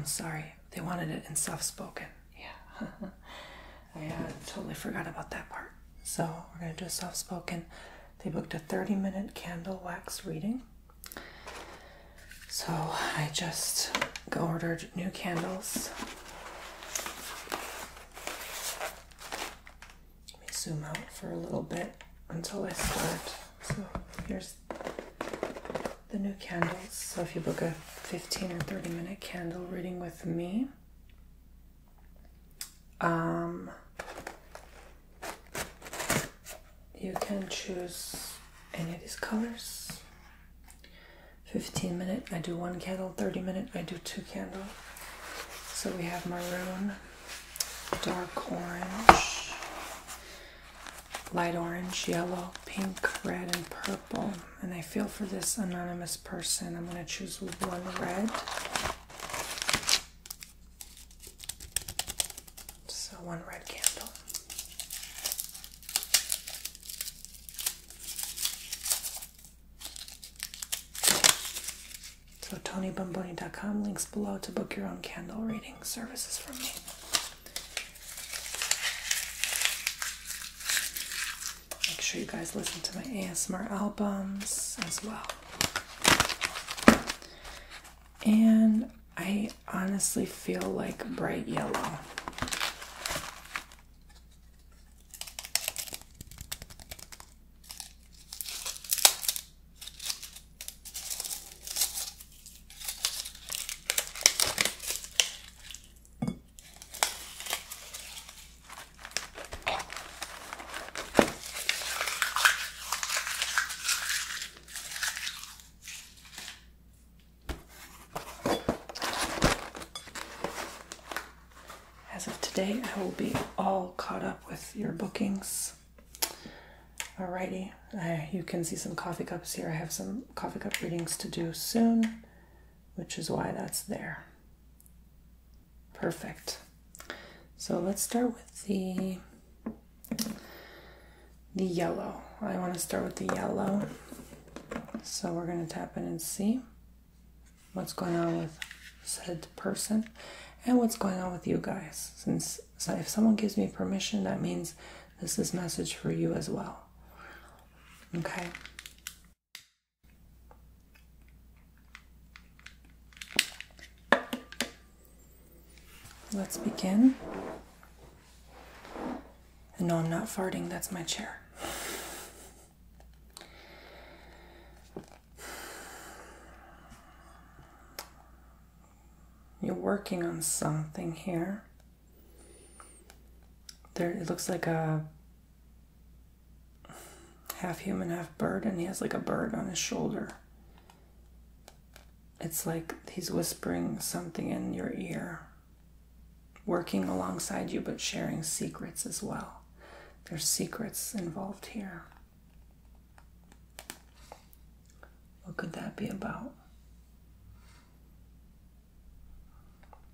I'm sorry. They wanted it in soft-spoken. Yeah. I totally forgot about that part. So we're going to do a soft-spoken. They booked a 30-minute candle wax reading. So I just ordered new candles. Let me zoom out for a little bit until I start. So here's the new candles. So if you book a 15 or 30-minute candle reading with me, you can choose any of these colors. 15-minute, I do one candle. 30-minute, I do two candles. So we have maroon, dark orange, light orange, yellow, pink, red, and purple. And I feel for this anonymous person, I'm going to choose one red. So one red candle. So TonyBomboni.com, links below to book your own candle reading services from me. Make sure you guys listen to my ASMR albums as well. And I honestly feel like bright yellow. As of today, I will be all caught up with your bookings. Alrighty, you can see some coffee cups here. I have some coffee cup readings to do soon, which is why that's there. Perfect. So let's start with the yellow. I want to start with the yellow. So we're going to tap in and see what's going on with said person. And what's going on with you guys? So if someone gives me permission, that means this is a message for you as well. Okay. Let's begin. And no, I'm not farting. That's my chair. You're working on something here. There, it looks like a half human, half bird, and he has like a bird on his shoulder. It's like he's whispering something in your ear, working alongside you, but sharing secrets as well. There's secrets involved here. What could that be about?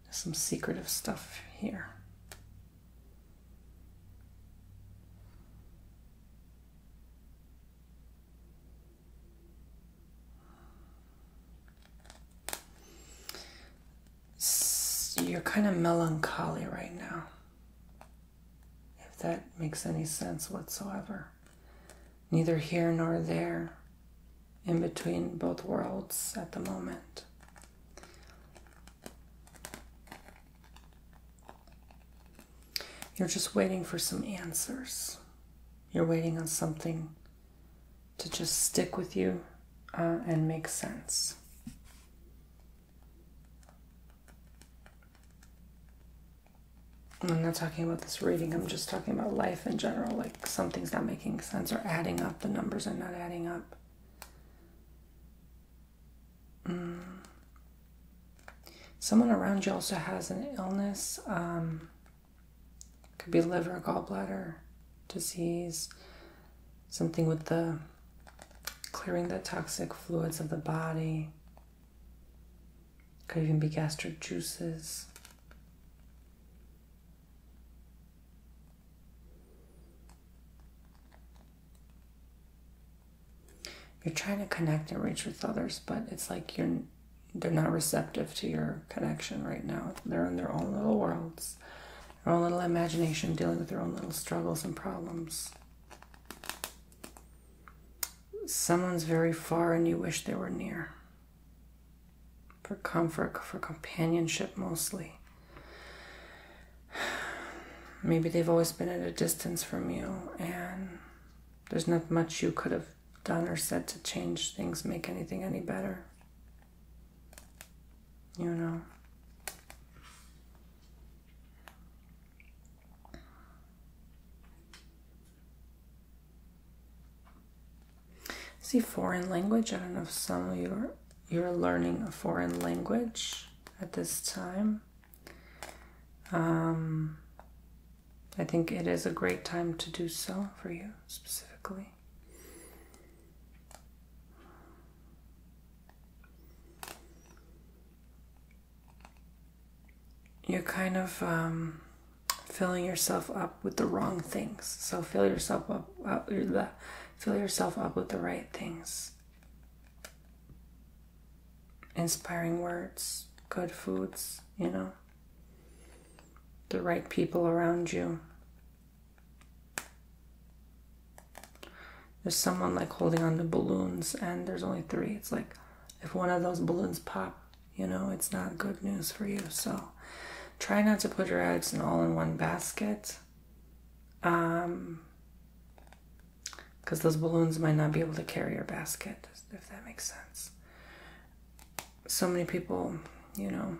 Some secretive stuff here. So you're kind of melancholy right now, if that makes any sense whatsoever. Neither here nor there, in between both worlds at the moment. You're just waiting for some answers. You're waiting on something to just stick with you and make sense. I'm not talking about this reading, I'm just talking about life in general, like something's not making sense or adding up, the numbers are not adding up. Someone around you also has an illness. Could be liver, gallbladder disease, something with the clearing the toxic fluids of the body. Could even be gastric juices. You're trying to connect and reach with others, but it's like you're they're not receptive to your connection right now. They're in their own little worlds, their own little imagination, dealing with their own little struggles and problems. Someone's very far and you wish they were near. For comfort, for companionship mostly. Maybe they've always been at a distance from you and there's not much you could have done or said to change things, make anything any better. You know. See, foreign language. I don't know if some of you are, you're learning a foreign language at this time. I think it is a great time to do so for you specifically. You're kind of filling yourself up with the wrong things. So fill yourself up with the right things. Inspiring words, good foods, you know, the right people around you. There's someone like holding on to balloons and there's only three. It's like if one of those balloons pop, you know, it's not good news for you. So try not to put your eggs in all in one basket. Because those balloons might not be able to carry your basket, if that makes sense. So many people, you know,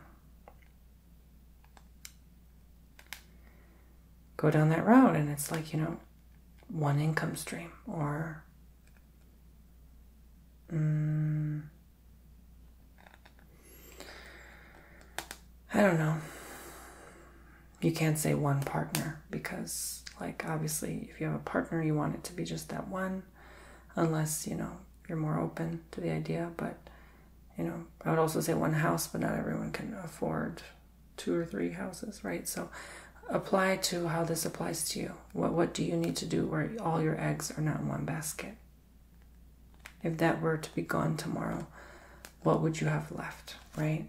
go down that route and it's like, you know, one income stream or I don't know. You can't say one partner because, like, obviously if you have a partner you want it to be just that one, unless, you know, you're more open to the idea. But, you know, I would also say one house, but not everyone can afford 2 or 3 houses, right? So apply to how this applies to you. What do you need to do where all your eggs are not in one basket? If that were to be gone tomorrow, what would you have left, right?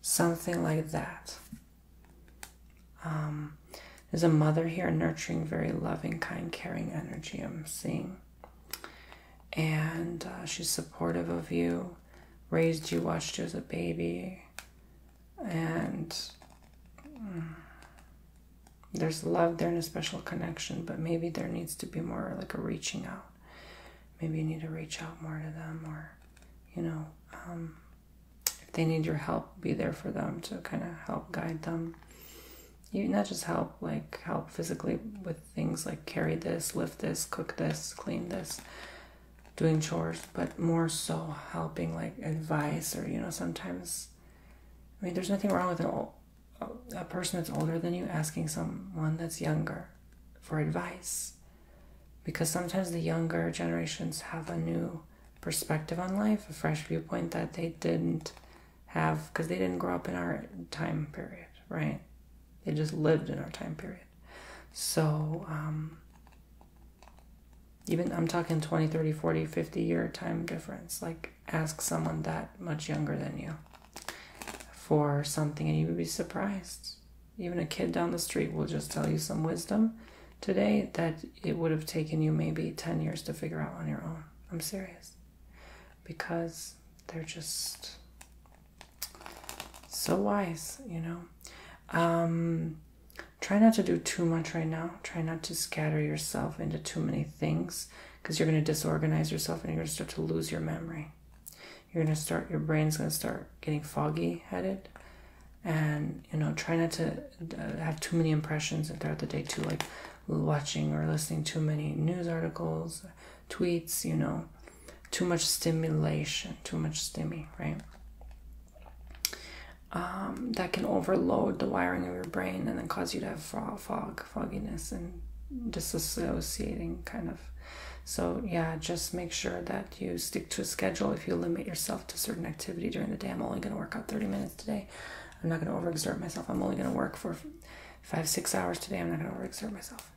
Something like that. There's a mother here, nurturing, very loving, kind, caring energy I'm seeing. And she's supportive of you, raised you, watched you as a baby. And there's love there and a special connection, but maybe there needs to be more like a reaching out. Maybe you need to reach out more to them, or, you know, if they need your help, be there for them to kind of help guide them. You not just help, like help physically with things like carry this, lift this, cook this, clean this, doing chores, but more so helping like advice or, you know, sometimes, I mean, there's nothing wrong with an old, a person that's older than you asking someone that's younger for advice, because sometimes the younger generations have a new perspective on life, a fresh viewpoint that they didn't have because they didn't grow up in our time period, right? They just lived in our time period. So even I'm talking 20, 30, 40, 50 year time difference, like ask someone that much younger than you for something and you would be surprised. Even a kid down the street will just tell you some wisdom today that it would have taken you maybe 10 years to figure out on your own. I'm serious. Because they're just so wise, you know. Try not to do too much right now. Try not to scatter yourself into too many things, because you're going to disorganize yourself and you're going to start to lose your memory. You're going to start, your brain's going to start getting foggy headed, and, you know, try not to have too many impressions throughout the day too, like watching or listening too many news articles, tweets, you know, too much stimulation, too much stimmy, right? That can overload the wiring of your brain and then cause you to have fogginess and disassociating kind of. So yeah, just make sure that you stick to a schedule. If you limit yourself to certain activity during the day, I'm only going to work out 30 minutes today. I'm not going to overexert myself. I'm only going to work for 5-6 hours today. I'm not going to overexert myself.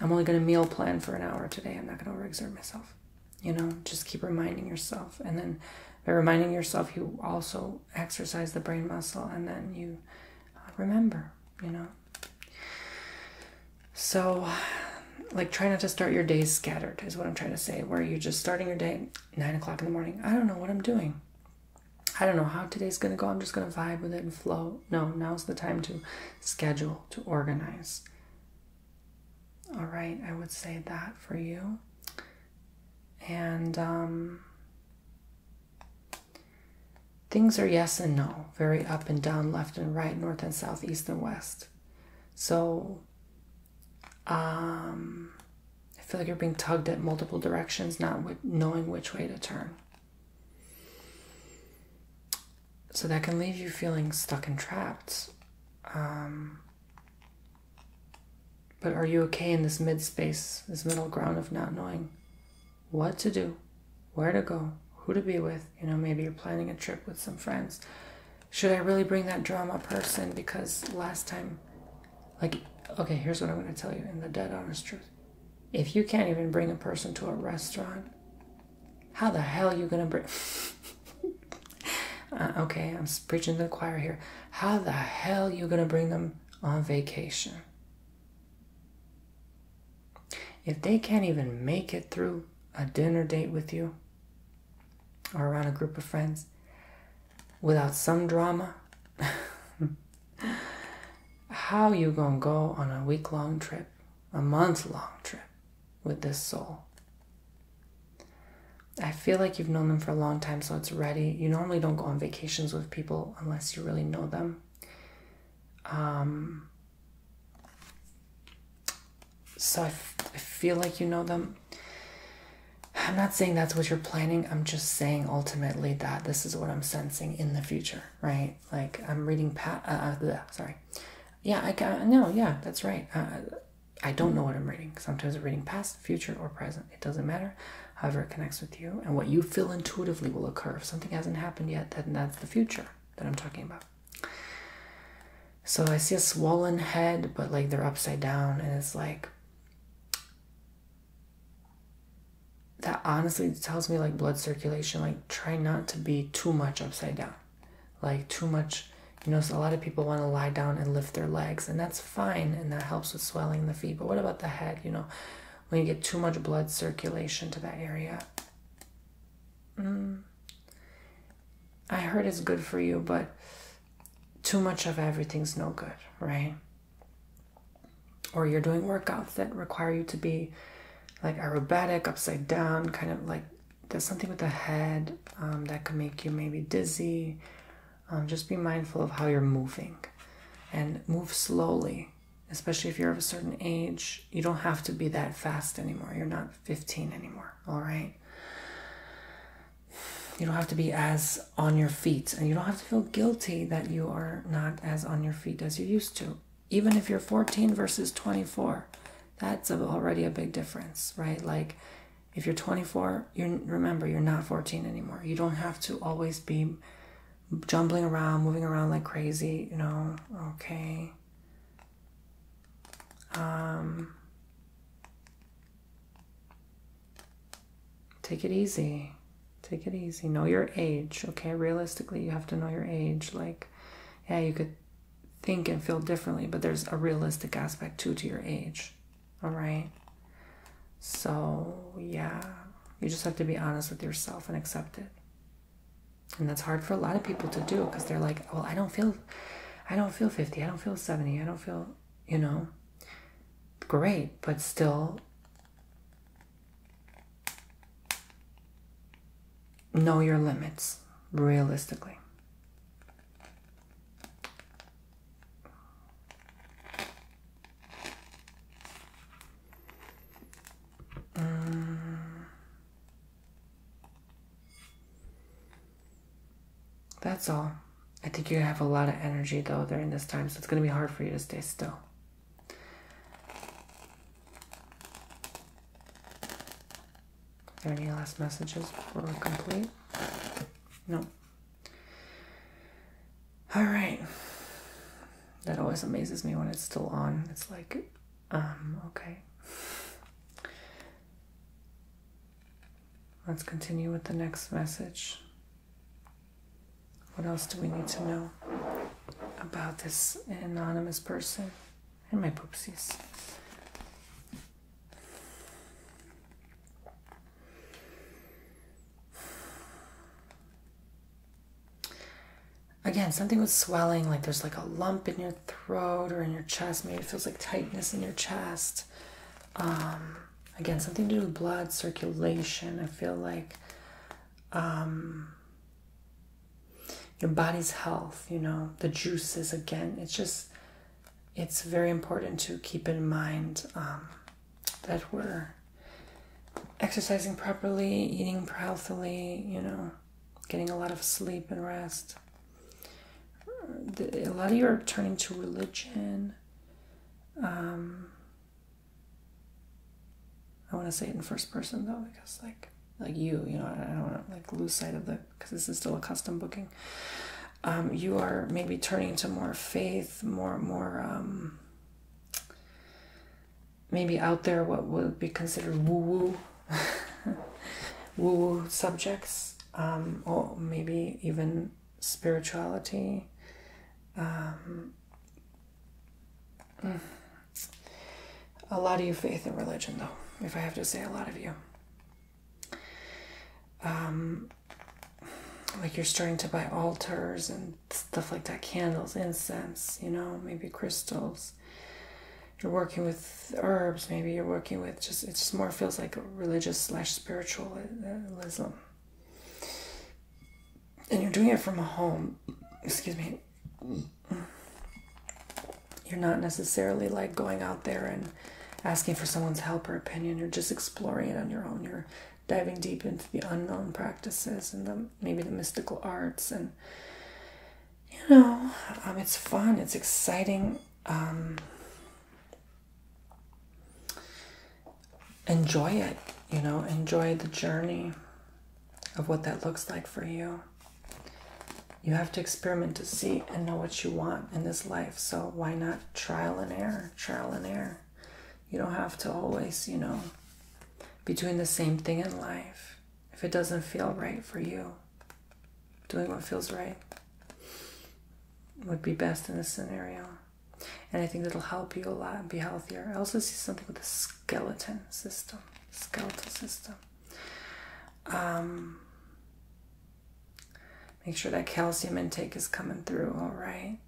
I'm only going to meal plan for an hour today. I'm not going to overexert myself. You know, just keep reminding yourself. And then By reminding yourself, you also exercise the brain muscle, and then you remember, you know. So, like, try not to start your day scattered is what I'm trying to say, where you're just starting your day 9 o'clock in the morning. I don't know what I'm doing. I don't know how today's going to go. I'm just going to vibe with it and flow. No, now's the time to schedule, to organize. All right, I would say that for you. And things are yes and no, very up and down, left and right, north and south, east and west. So I feel like you're being tugged at multiple directions, not knowing which way to turn. So that can leave you feeling stuck and trapped. But are you okay in this mid space, this middle ground of not knowing what to do, where to go, who to be with? You know, maybe you're planning a trip with some friends. Should I really bring that drama person? Because last time, like, okay, here's what I'm going to tell you in the dead honest truth. If you can't even bring a person to a restaurant, how the hell are you going to bring... okay, I'm preaching to the choir here. How the hell are you going to bring them on vacation? If they can't even make it through a dinner date with you or around a group of friends without some drama, how you gonna go on a week-long trip, a month-long trip with this soul? I feel like you've known them for a long time, so it's ready. You normally don't go on vacations with people unless you really know them. So I feel like you know them. I'm not saying that's what you're planning. I'm just saying ultimately that this is what I'm sensing in the future, right? Like I'm reading sorry. Yeah, yeah, that's right. I don't know what I'm reading. Sometimes I'm reading past, future, or present. It doesn't matter. However it connects with you, and what you feel intuitively will occur. If something hasn't happened yet, then that's the future that I'm talking about. So I see a swollen head, but like they're upside down, and it's like, that honestly tells me like blood circulation, like try not to be too much upside down, like too much, you know. So a lot of people want to lie down and lift their legs, and that's fine, and that helps with swelling in the feet. But what about the head, you know? When you get too much blood circulation to that area, I heard it's good for you, but too much of everything's no good, right? Or you're doing workouts that require you to be like aerobatic, upside down, kind of like there's something with the head that could make you maybe dizzy. Just be mindful of how you're moving and move slowly. Especially if you're of a certain age, you don't have to be that fast anymore. You're not 15 anymore, all right? You don't have to be as on your feet, and you don't have to feel guilty that you are not as on your feet as you used to. Even if you're 14 versus 24, that's already a big difference, right? Like if you're 24, remember, you're not 14 anymore. You don't have to always be jumbling around, moving around like crazy, you know, okay? Take it easy. Take it easy. Know your age, okay? Realistically, you have to know your age. Like, yeah, you could think and feel differently, but there's a realistic aspect too to your age, all right? So, yeah, you just have to be honest with yourself and accept it. And that's hard for a lot of people to do because they're like, well, I don't feel 50, I don't feel 70, I don't feel, you know. Great, but still know your limits realistically. That's all. I think you have a lot of energy though during this time, so it's going to be hard for you to stay still. Are there any last messages before we're complete? No. All right. That always amazes me when it's still on. It's like, okay. Let's continue with the next message. What else do we need to know about this anonymous person? And my poopsies. Again, something with swelling, like there's like a lump in your throat or in your chest. Maybe it feels like tightness in your chest. Again, something to do with blood circulation. I feel like your body's health, you know, the juices. Again, it's just, it's very important to keep in mind that we're exercising properly, eating healthily, you know, getting a lot of sleep and rest. A lot of you are turning to religion. I want to say it in first person though, because like you know, I don't want to like lose sight of the, because this is still a custom booking. You are maybe turning to more faith, more maybe out there what would be considered woo-woo, woo-woo subjects, or maybe even spirituality. A lot of you faith and religion though, if I have to say, a lot of you. Like you're starting to buy altars and stuff like that, candles, incense, you know, maybe crystals. You're working with herbs, maybe you're working with just, it just more feels like religious / spiritualism. And you're doing it from a home, excuse me. You're not necessarily like going out there and asking for someone's help or opinion. You're just exploring it on your own. You're diving deep into the unknown practices and maybe the mystical arts, and you know, it's fun, it's exciting, enjoy it, you know, enjoy the journey of what that looks like for you. You have to experiment to see and know what you want in this life, so why not trial and error, trial and error. You don't have to always, you know, be doing the same thing in life. If it doesn't feel right for you, doing what feels right would be best in this scenario. And I think that'll help you a lot and be healthier. I also see something with the skeletal system. Make sure that calcium intake is coming through, all right?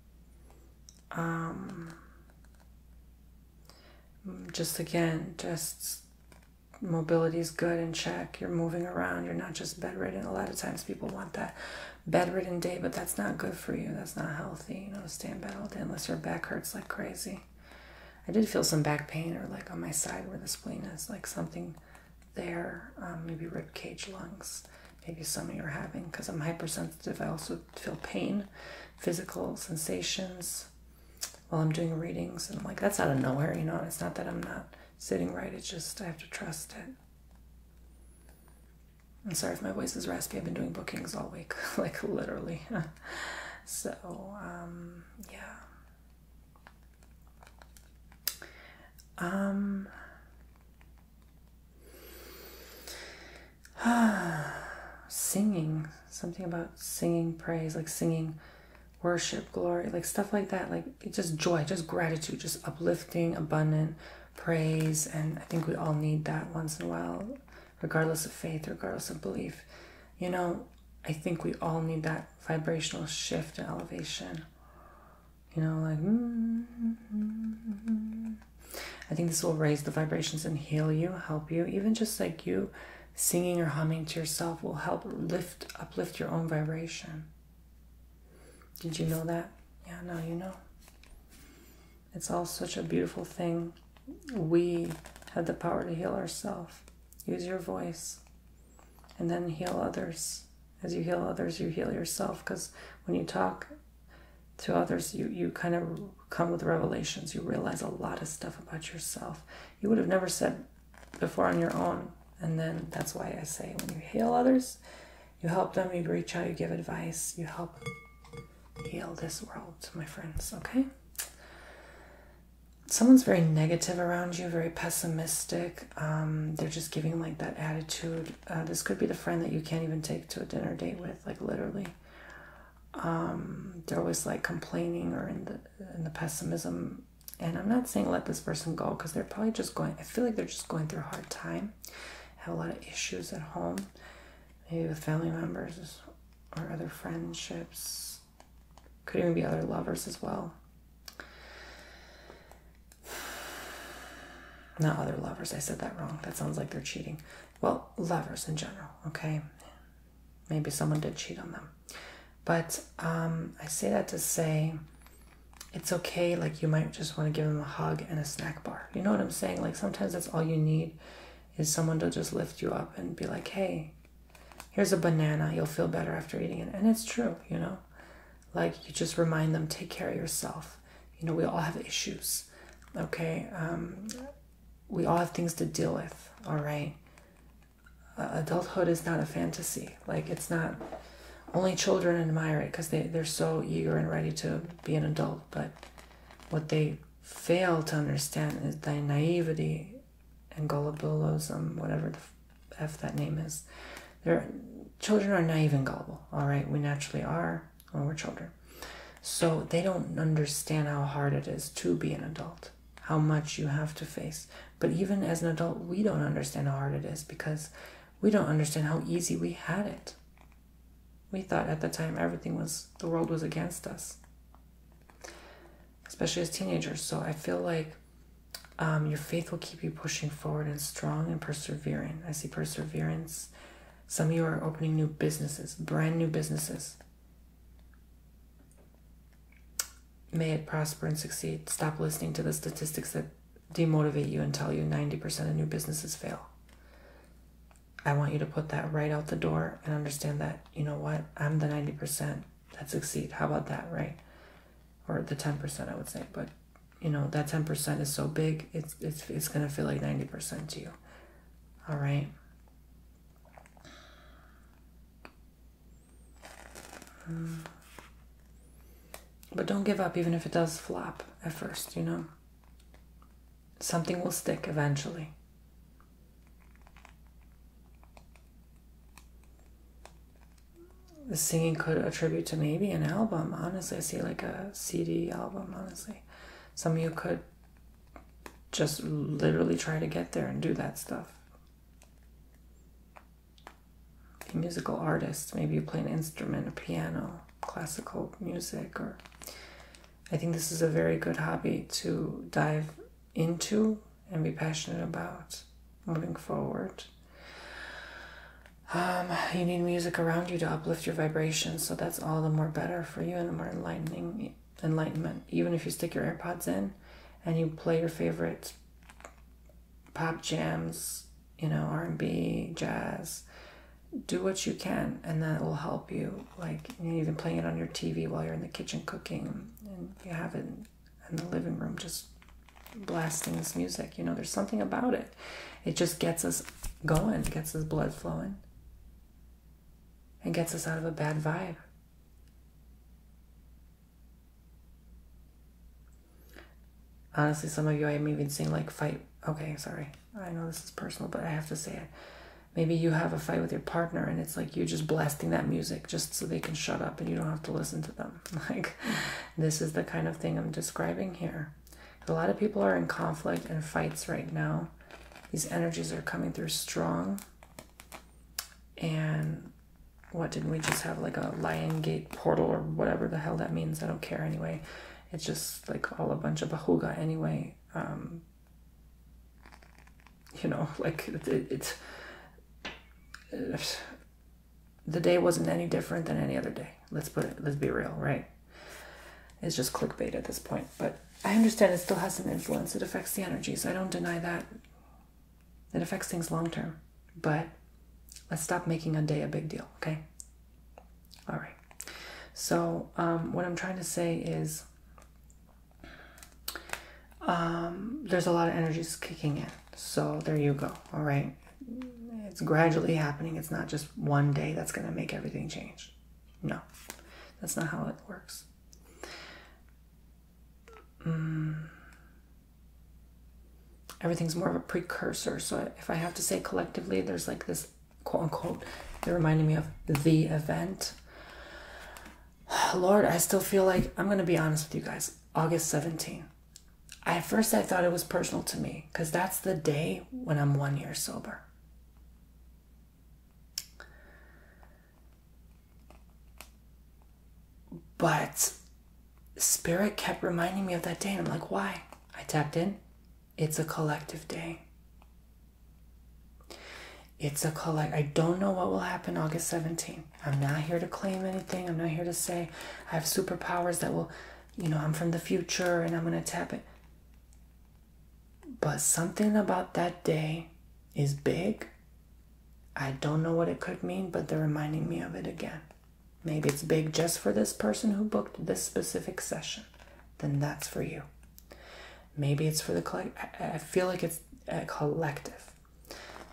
Just again, just mobility is good in check. You're moving around, you're not just bedridden. A lot of times people want that bedridden day, but that's not good for you. That's not healthy, you know, to stay in bed all day unless your back hurts like crazy. I did feel some back pain, or like on my side where the spleen is, like something there, maybe rib cage, lungs, maybe some of you are having, because I'm hypersensitive. I also feel pain, physical sensations while I'm doing readings, and I'm like, that's out of nowhere, you know. It's not that I'm not sitting right, it's just I have to trust it. I'm sorry if my voice is raspy. I've been doing bookings all week, like literally. So, yeah. Singing, something about singing praise, like singing worship, glory, like stuff like that. Like it's just joy, just gratitude, just uplifting, abundant praise. And I think we all need that once in a while, regardless of faith, regardless of belief, you know. I think we all need that vibrational shift and elevation, you know, like I think this will raise the vibrations and heal you, help you. Even just like you singing or humming to yourself will help uplift your own vibration. Did you know that? Yeah, now you know. It's all such a beautiful thing. We have the power to heal ourselves. Use your voice and then heal others. As you heal others, you heal yourself, because when you talk to others, you kind of come with revelations. You realize a lot of stuff about yourself you would have never said before on your own. And then that's why I say when you heal others, you help them, you reach out, you give advice, you help heal this world, my friends, okay? Someone's very negative around you, very pessimistic. They're just giving like that attitude. This could be the friend that you can't even take to a dinner date with, like literally. they're always like complaining or in the pessimism. And I'm not saying let this person go, because they're probably just going, I feel like they're just going through a hard time, have a lot of issues at home, maybe with family members or other friendships, could even be other lovers as well. Not other lovers, I said that wrong. That sounds like they're cheating. Well, lovers in general, okay? Maybe someone did cheat on them. But I say that to say, it's okay, like you might just want to give them a hug and a snack bar. You know what I'm saying? Like sometimes that's all you need is someone to just lift you up and be like, hey, here's a banana, you'll feel better after eating it. And it's true, you know? Like you just remind them, take care of yourself. You know, we all have issues, okay? We all have things to deal with, all right? Adulthood is not a fantasy. Like it's not... Only children admire it because they're so eager and ready to be an adult. But what they fail to understand is the naivety and gullibilism, whatever the F that name is. Children are naive and gullible, all right? We naturally are when we're children. So they don't understand how hard it is to be an adult, how much you have to face. But even as an adult, we don't understand how hard it is because we don't understand how easy we had it. We thought at the time everything was, the world was against us, especially as teenagers. So I feel like your faith will keep you pushing forward and strong and persevering. I see perseverance. Some of you are opening new businesses, brand new businesses. May it prosper and succeed. Stop listening to the statistics that demotivate you and tell you 90% of new businesses fail. I want you to put that right out the door and understand that, you know what, I'm the 90% that succeed. How about that, right? Or the 10%, I would say. But, you know, that 10% is so big, it's going to feel like 90% to you. All right? But don't give up, even if it does flop at first, you know? Something will stick eventually. The singing could attribute to maybe an album, honestly. I see like a CD album, honestly. Some of you could just literally try to get there and do that stuff. Be musical artists. Maybe you play an instrument, a piano, classical music. Or I think this is a very good hobby to dive into and be passionate about moving forward. You need music around you to uplift your vibrations, so that's all the more better for you and the more enlightenment. Even if you stick your AirPods in and you play your favorite pop jams, you know, R&B, jazz, do what you can, and that will help you. Like, you even playing it on your TV while you're in the kitchen cooking, and you have it in the living room just blasting this music. You know, there's something about it. It just gets us going, gets us blood flowing. And gets us out of a bad vibe. Honestly, some of you, I'm even seeing like fight. Okay, sorry. I know this is personal, but I have to say it. Maybe you have a fight with your partner and it's like you're just blasting that music just so they can shut up and you don't have to listen to them. Like, this is the kind of thing I'm describing here. A lot of people are in conflict and fights right now. These energies are coming through strong. And... what, didn't we just have like a Lion Gate portal or whatever the hell that means? I don't care anyway. It's just like all a bunch of bahuga anyway. You know, like the day wasn't any different than any other day. Let's be real, right? It's just clickbait at this point. But I understand it still has some influence. It affects the energies. I don't deny that. It affects things long term. But... let's stop making a day a big deal, okay? All right. So what I'm trying to say is there's a lot of energies kicking in. So there you go, all right? It's gradually happening. It's not just one day that's going to make everything change. No, that's not how it works. Everything's more of a precursor. So if I have to say collectively, there's like this quote-unquote, they're reminding me of the event. Lord, I still feel like, I'm going to be honest with you guys, August 17th. At first I thought it was personal to me because that's the day when I'm 1 year sober. But Spirit kept reminding me of that day, and I'm like, why? I tapped in. It's a collective day. I don't know what will happen August 17th. I'm not here to claim anything. I'm not here to say I have superpowers that will, you know, I'm from the future and I'm going to tap it. But something about that day is big. I don't know what it could mean, but they're reminding me of it again. Maybe it's big just for this person who booked this specific session. Then that's for you. Maybe it's for the collective. I feel like it's a collective.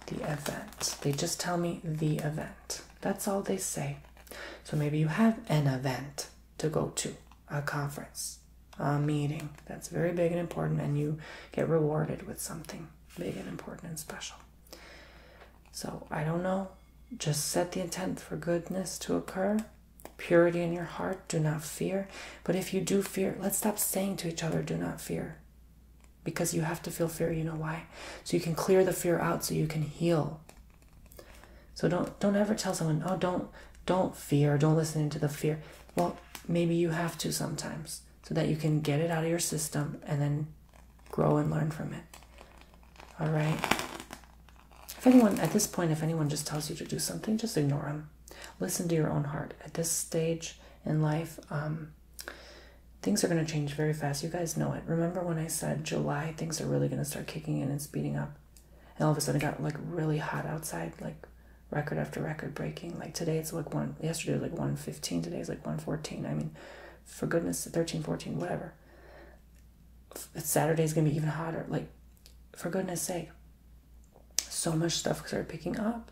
The event. They just tell me the event. That's all they say. So maybe you have an event to go to. A conference. A meeting. That's very big and important, and you get rewarded with something big and important and special. So I don't know. Just set the intent for goodness to occur. Purity in your heart. Do not fear. But if you do fear, let's stop saying to each other, do not fear. Because you have to feel fear. You know why? So you can clear the fear out so you can heal. So don't ever tell someone, oh, don't fear. Don't listen to the fear. Well, maybe you have to sometimes so that you can get it out of your system and then grow and learn from it. All right. If anyone, at this point, if anyone just tells you to do something, just ignore them. Listen to your own heart. At this stage in life, things are going to change very fast. You guys know it. Remember when I said July, things are really going to start kicking in and speeding up. And all of a sudden it got like really hot outside, like record after record breaking. Like today it's like one, yesterday was like 115, today's like 114. I mean, for goodness, 13, 14, whatever. Saturday's going to be even hotter. Like, for goodness sake, so much stuff started picking up.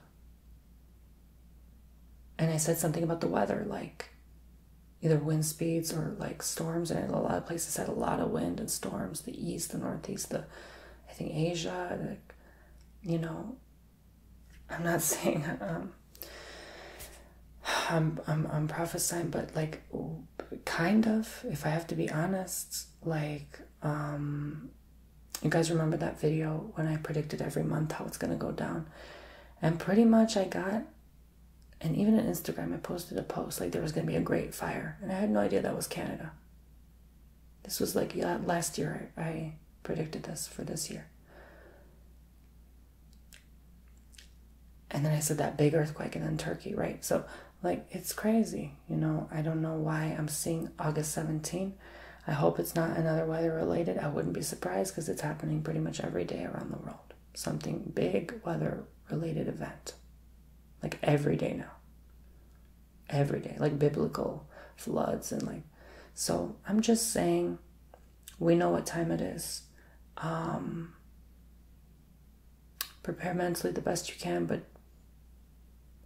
And I said something about the weather, like, either wind speeds or like storms, and a lot of places had a lot of wind and storms, the east, the northeast, I think Asia, like, you know, I'm not saying I'm prophesying, but like kind of, if I have to be honest, like you guys remember that video when I predicted every month how it's gonna go down, and pretty much I got. And even on Instagram, I posted a post, like there was going to be a great fire. And I had no idea that was Canada. This was like last year, I predicted this for this year. And then I said that big earthquake, and then Turkey, right? So, like, it's crazy, you know. I don't know why I'm seeing August 17. I hope it's not another weather related. I wouldn't be surprised because it's happening pretty much every day around the world. Something big weather related event. Like every day now, every day, like biblical floods and like, so I'm just saying, we know what time it is. Prepare mentally the best you can, but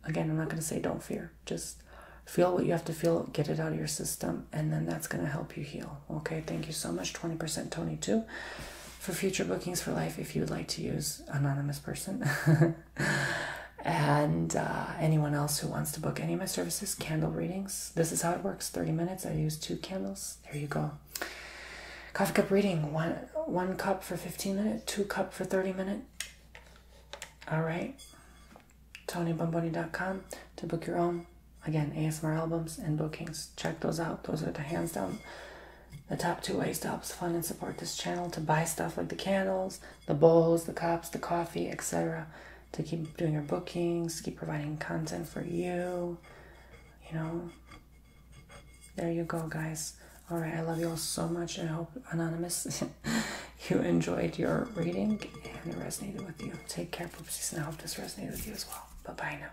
again, I'm not going to say don't fear, just feel what you have to feel, get it out of your system, and then that's going to help you heal. Okay, thank you so much, 20% Tony too. For future bookings for life, if you would like to use anonymous person. And anyone else who wants to book any of my services, candle readings. This is how it works, 30 minutes. I use 2 candles. There you go. Coffee cup reading, one cup for 15 minutes, 2 cups for 30 minutes. All right. TonyBomboni.com to book your own. Again, ASMR albums and bookings. Check those out. Those are the hands down. The top 2 ways to help fund and support this channel, to buy stuff like the candles, the bowls, the cups, the coffee, etc. To keep doing your bookings, keep providing content for you, you know. There you go, guys. All right, I love you all so much. I hope, Anonymous, you enjoyed your reading and it resonated with you. Take care, Poopsies, and I hope this resonated with you as well. Bye-bye now.